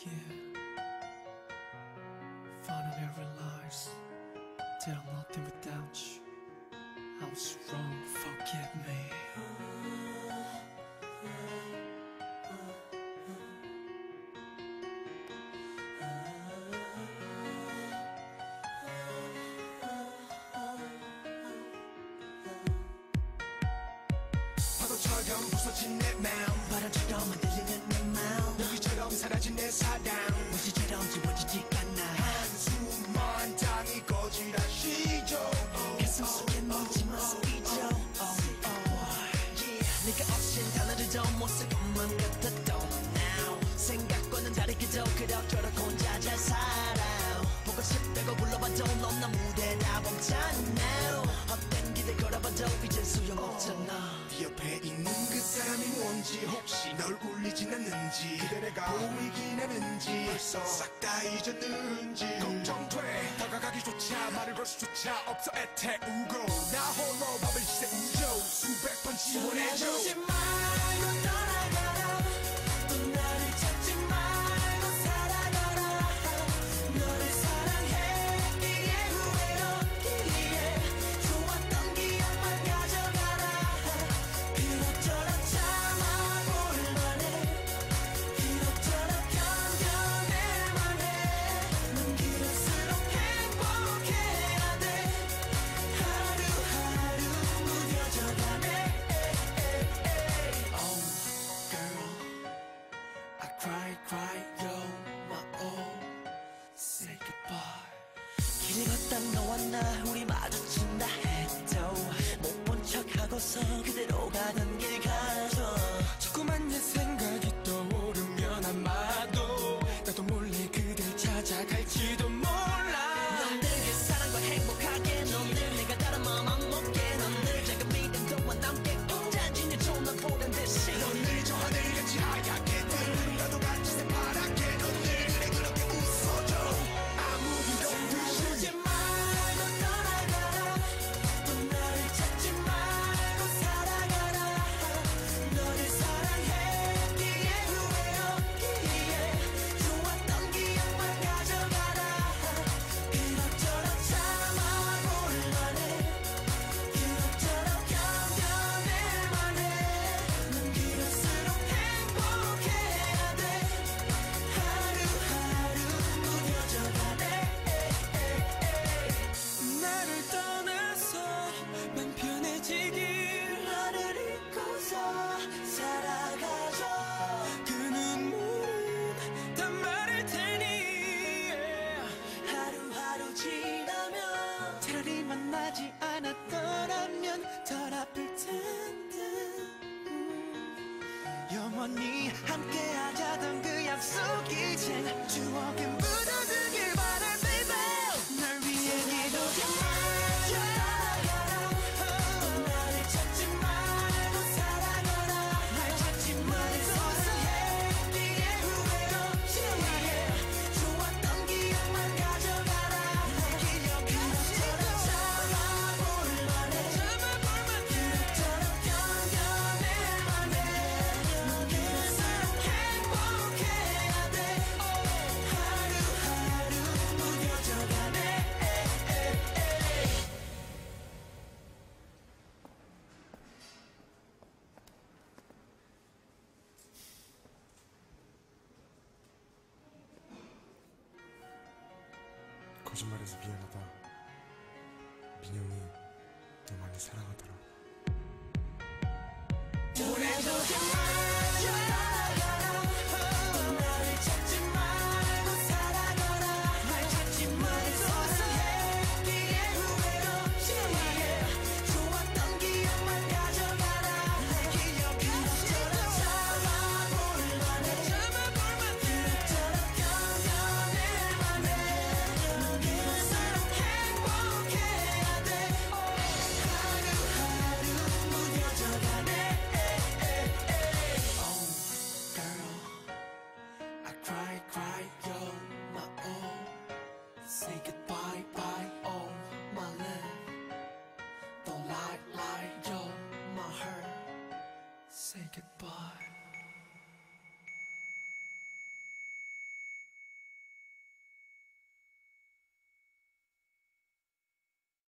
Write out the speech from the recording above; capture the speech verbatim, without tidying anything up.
Yeah, finally I realized that I'm nothing without you. I was wrong, forgive me. 파도처럼 부서진 내 맘, 바람처럼 흔들리는 내 맘, 여기처럼 사라진 내 사랑, 무시처럼 지워지지 않아. 한숨만 당이 거지라시죠. 가슴 속에 묻지마 스피죠. 네가 없인 단어들도 못 쓸 것만 같았던 now, 생각과는 다르게도 그럭저럭 혼자 잘 살아. 보고 싶다고 불러봐도 넌 나 무대 다 멈췄나. 헛된 기대 걸어봐도 이젠 소용없잖아. 네 옆에 있는 그 사람이 뭔지, 혹시 널 울리진 않는지, 그대 내가 보이긴 하는지, 벌써 싹 다 잊었는지. 걱정돼 다가가기조차, 말을 걸 수조차 없어 애태우고, 나 홀로 밥을 세우죠. 수백 번 지원해줘. 손해주지 말고 떠나가라, 또 나를 찾지 말고 살아가라. 너를 사랑해 이게 후회롭기에, 좋았던 기억만 가져가라. 이럭저럭 참아볼 만해, 이럭저럭 견뎌낼 만해. 넌 길을수록 행복해야 돼, 하루하루 무뎌져가네. Cry, yo, my own, say goodbye. 길을 걷다 너와 나 우리 마주친다 해도 못 본 척하고서 그대로 가던 길 가죠. 자꾸만 내 생각이 떠오르면 아마도 나도 몰래 그댈 찾아갈지도 몰라. 넌 내게 사랑과 행복하게, 넌 늘 내가 다른 마음 안 먹게, 넌 늘 작은 믿음과 남게 혼자 지내 존나 보란 듯이. 넌 늘 저 하늘같이 하얗게, 나도 같이 새파랗게, 넌 늘 그래 그렇게 웃어줘. 아무 일도 두지 말고 떠나가라, 또 나를 찾지 말고 살아가라. 너를 사랑했기에 후회없기에, 좋았던 기억만 가져가라. 이럭저럭 참아볼 만해, 이럭저럭 견뎌낼 만해. 넌 길을수록 행복해야 돼, 하루하루 무뎌져가네. 나를 떠나서 맘 편해지길, 나를 잊고서 살아가줘. 그 눈물은 다 마를 테니, 하루하루 지나면 차라리 만나지 않았더라면 덜 아플 텐데. 영원히 함께하자던 그 약속 이젠 추억에 묻어두길 바래 baby. 날 위해 기도해 떠나가라, 또 나를 찾지 말고 살아가라. 날 찾지 말고 사랑했기에 후회롭기에, 좋았던 기억만 가져가라. 날 기억하시고 참아볼 만해, 이럭저럭 견뎌낼 만해. 넌 그럴수록 행복해야 돼, 하루하루 무뎌져가네. 거짓말해서 미안하다. 민영이 너 많이 사랑하더라. 보내주지 말고 떠나가라, 또 나를 찾지 말고 살아가라. 날 찾지 말고 사랑했기에 후회롭기에, 좋았던 기억만 가져가라. 날 기억하시고 참아볼 만해, 이럭저럭 견뎌낼 만해. 넌 그럴수록 행복해야 돼, 하루하루 무뎌져가네. Oh, girl, I cry, cry, yo, my own. Say goodbye, bye, oh, my love. Don't lie, lie, yo, my heart. Say goodbye.